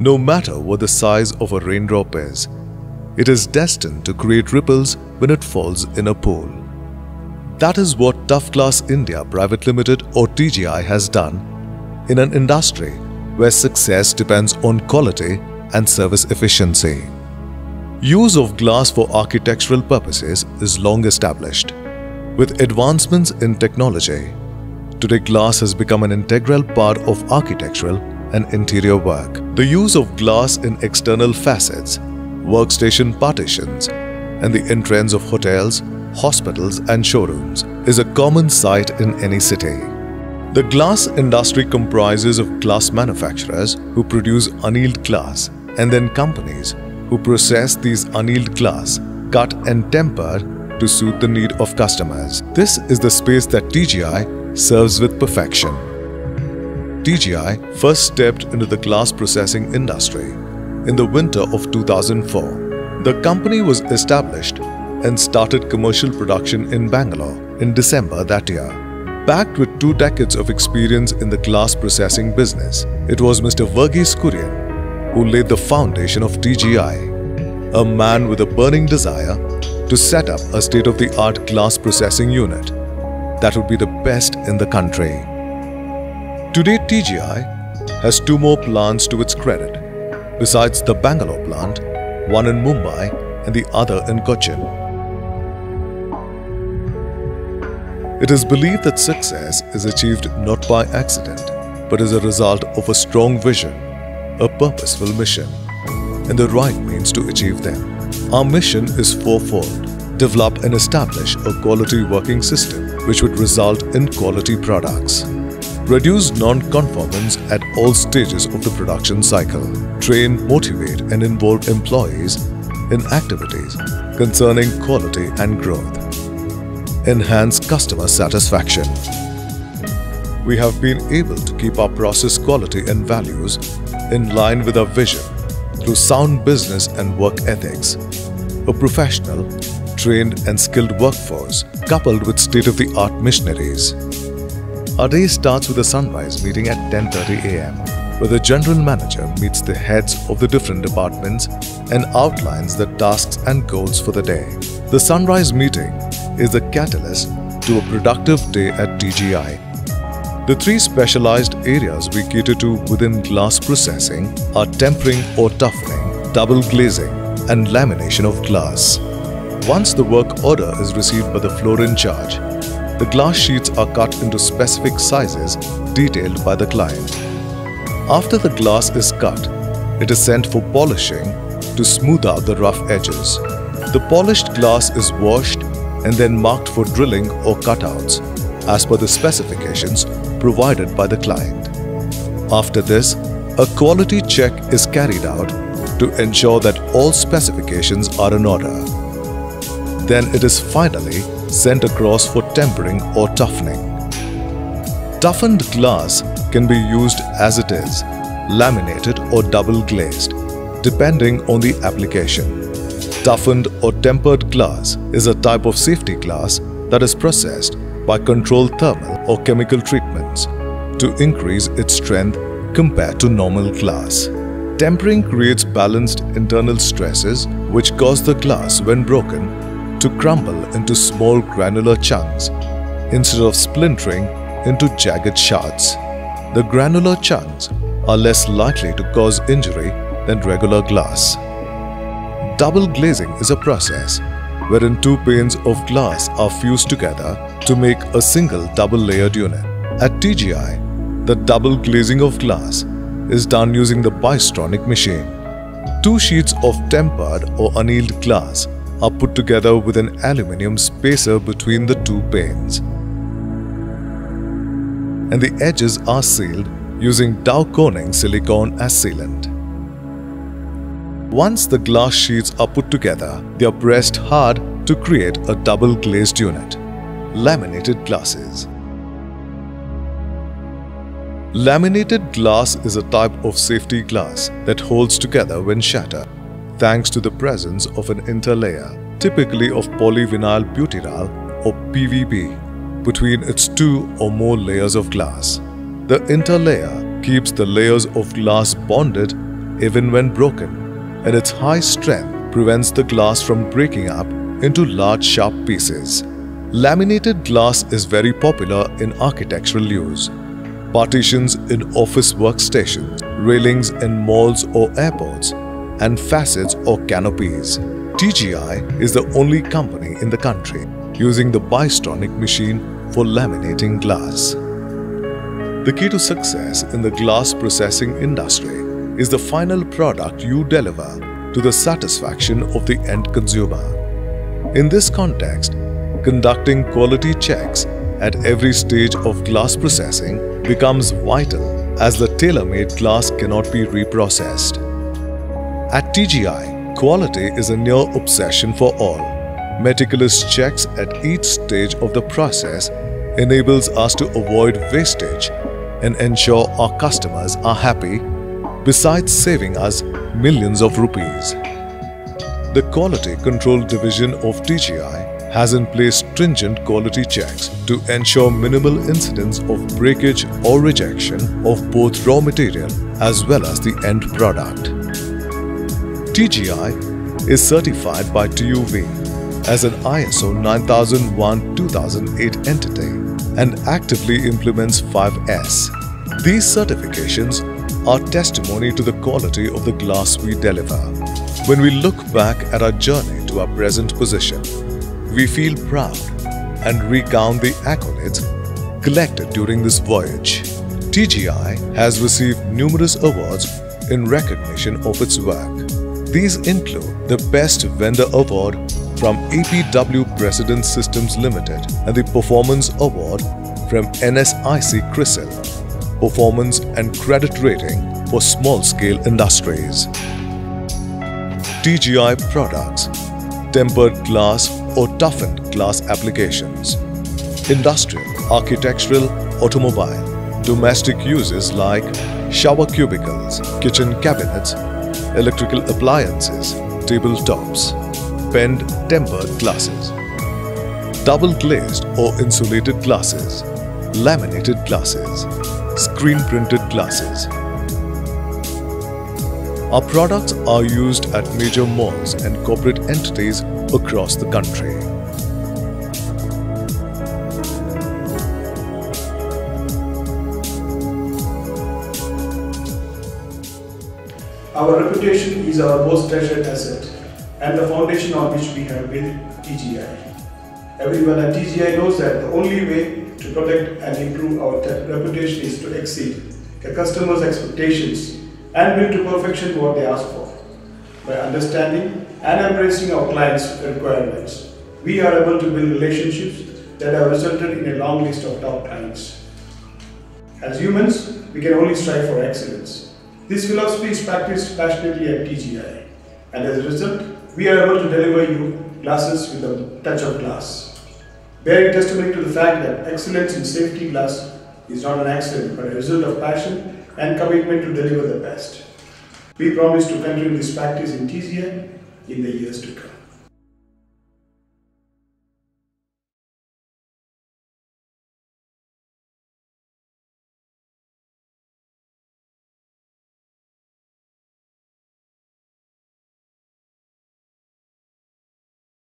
No matter what the size of a raindrop is, it is destined to create ripples when it falls in a pool. That is what Tough Glass India Private Limited or TGI has done in an industry where success depends on quality and service efficiency. Use of glass for architectural purposes is long established. With advancements in technology, today glass has become an integral part of architectural and interior work. The use of glass in external facades, workstation partitions, and the entrance of hotels, hospitals, and showrooms is a common sight in any city. The glass industry comprises of glass manufacturers who produce annealed glass and then companies who process these annealed glass, cut and temper to suit the need of customers. This is the space that TGI serves with perfection. TGI first stepped into the glass processing industry in the winter of 2004. The company was established and started commercial production in Bangalore in December that year. Backed with 2 decades of experience in the glass processing business, it was Mr. Varghese Kurien who laid the foundation of TGI, a man with a burning desire to set up a state-of-the-art glass processing unit that would be the best in the country. Today, TGI has 2 more plants to its credit, besides the Bangalore plant, one in Mumbai and the other in Cochin. It is believed that success is achieved not by accident, but as a result of a strong vision, a purposeful mission, and the right means to achieve them. Our mission is fourfold: develop and establish a quality working system which would result in quality products, reduce non-conformance at all stages of the production cycle, train, motivate and involve employees in activities concerning quality and growth, enhance customer satisfaction. We have been able to keep our process quality and values in line with our vision through sound business and work ethics, a professional, trained and skilled workforce coupled with state-of-the-art machineries. Our day starts with a sunrise meeting at 10:30 a.m. where the general manager meets the heads of the different departments and outlines the tasks and goals for the day. The sunrise meeting is the catalyst to a productive day at TGI. The 3 specialized areas we cater to within glass processing are tempering or toughening, double glazing and lamination of glass. Once the work order is received by the floor in charge, the glass sheets are cut into specific sizes detailed by the client. After the glass is cut, it is sent for polishing to smooth out the rough edges. The polished glass is washed and then marked for drilling or cutouts as per the specifications provided by the client. After this, a quality check is carried out to ensure that all specifications are in order. Then it is finally sent across for tempering or toughening. Toughened glass can be used as it is, laminated or double glazed, depending on the application. Toughened or tempered glass is a type of safety glass that is processed by controlled thermal or chemical treatments to increase its strength compared to normal glass. Tempering creates balanced internal stresses which cause the glass, when broken, to crumble into small granular chunks instead of splintering into jagged shards. The granular chunks are less likely to cause injury than regular glass. Double glazing is a process wherein 2 panes of glass are fused together to make a single double-layered unit. At TGI, the double glazing of glass is done using the Bystronic machine. 2 sheets of tempered or annealed glass are put together with an aluminium spacer between the 2 panes, and the edges are sealed using Dow Corning silicone as sealant. Once the glass sheets are put together, they are pressed hard to create a double-glazed unit. Laminated glasses. Laminated glass is a type of safety glass that holds together when shattered, thanks to the presence of an interlayer, typically of polyvinyl butyral or PVB, between its 2 or more layers of glass. The interlayer keeps the layers of glass bonded even when broken, and its high strength prevents the glass from breaking up into large sharp pieces. Laminated glass is very popular in architectural use. Partitions in office workstations, railings in malls or airports, and facades or canopies. TGI is the only company in the country using the Bystronic machine for laminating glass. The key to success in the glass processing industry is the final product you deliver to the satisfaction of the end consumer. In this context, conducting quality checks at every stage of glass processing becomes vital, as the tailor-made glass cannot be reprocessed. At TGI, quality is a near obsession for all. Meticulous checks at each stage of the process enables us to avoid wastage and ensure our customers are happy, besides saving us millions of rupees. The Quality Control Division of TGI has in place stringent quality checks to ensure minimal incidents of breakage or rejection of both raw material as well as the end product. TGI is certified by TÜV as an ISO 9001-2008 entity and actively implements 5S. These certifications are testimony to the quality of the glass we deliver. When we look back at our journey to our present position, we feel proud and recount the accolades collected during this voyage. TGI has received numerous awards in recognition of its work. These include the Best Vendor Award from APW President Systems Limited and the Performance Award from NSIC CRISIL, Performance and Credit Rating for Small-Scale Industries. TGI products, tempered glass or toughened glass applications, industrial, architectural, automobile, domestic uses like shower cubicles, kitchen cabinets, electrical appliances, tabletops, bend tempered glasses, double glazed or insulated glasses, laminated glasses, screen printed glasses. Our products are used at major malls and corporate entities across the country. Our reputation is our most treasured asset and the foundation on which we have built TGI. Everyone at TGI knows that the only way to protect and improve our reputation is to exceed the customer's expectations and bring to perfection what they ask for. By understanding and embracing our clients' requirements, we are able to build relationships that have resulted in a long list of top clients. As humans, we can only strive for excellence. This philosophy is practiced passionately at TGI, and as a result, we are able to deliver you glasses with a touch of glass, bearing testimony to the fact that excellence in safety glass is not an accident but a result of passion and commitment to deliver the best. We promise to continue this practice in TGI in the years to come.